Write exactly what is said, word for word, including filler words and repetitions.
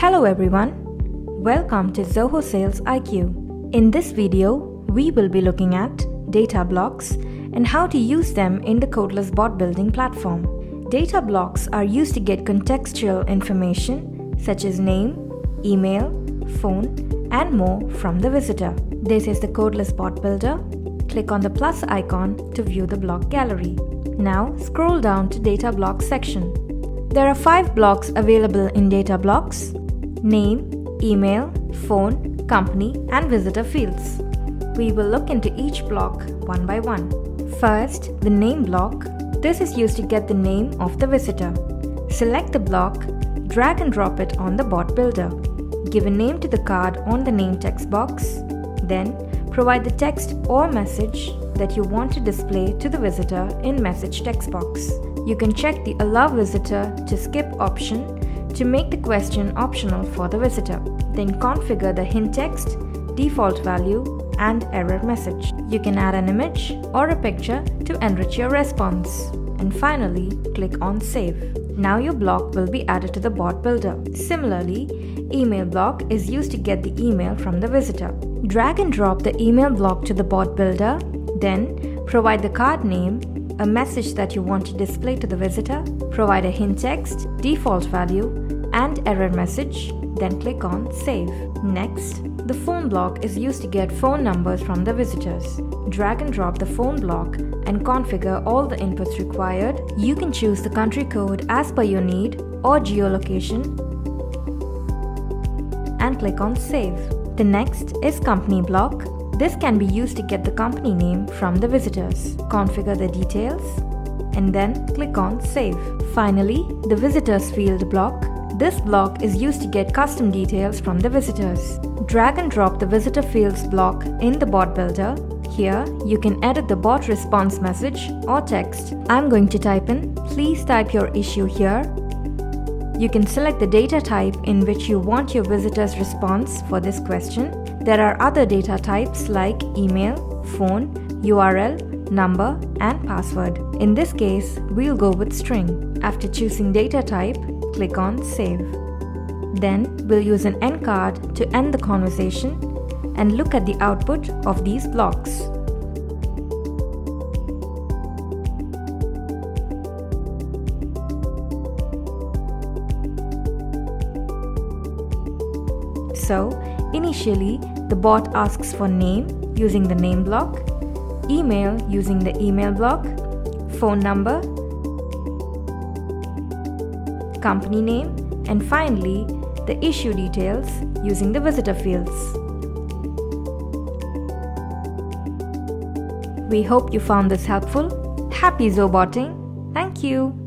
Hello everyone, welcome to Zoho SalesIQ. In this video, we will be looking at data blocks and how to use them in the Codeless Bot Building platform. Data blocks are used to get contextual information such as name, email, phone, and more from the visitor. This is the Codeless Bot Builder. Click on the plus icon to view the block gallery. Now scroll down to Data Blocks section. There are five blocks available in Data Blocks: name, email, phone, company, and visitor fields. We will look into each block one by one. First, the name block. This is used to get the name of the visitor. Select the block, drag and drop it on the bot builder. Give a name to the card on the name text box. Then, provide the text or message that you want to display to the visitor in message text box. You can check the Allow Visitor to Skip option to make the question optional for the visitor. Then configure the hint text, default value, and error message. You can add an image or a picture to enrich your response. And finally, click on Save. Now your block will be added to the bot builder. Similarly, email block is used to get the email from the visitor. Drag and drop the email block to the bot builder, then provide the card name, a message that you want to display to the visitor, provide a hint text, default value, and error message, then click on Save. Next, the phone block is used to get phone numbers from the visitors. Drag and drop the phone block and configure all the inputs required. You can choose the country code as per your need or geolocation and click on Save. The next is company block. This can be used to get the company name from the visitors. Configure the details and then click on Save. Finally, the visitors field block. This block is used to get custom details from the visitors. Drag and drop the visitor fields block in the bot builder. Here, you can edit the bot response message or text. I'm going to type in, "Please type your issue here." You can select the data type in which you want your visitor's response for this question. There are other data types like email, phone, U R L, number, and password. In this case, we'll go with string. After choosing data type, click on Save. Then, we'll use an end card to end the conversation and look at the output of these blocks. So, initially, the bot asks for name using the name block, email using the email block, phone number, company name, and finally, the issue details using the visitor fields. We hope you found this helpful. Happy Zoboting! Thank you!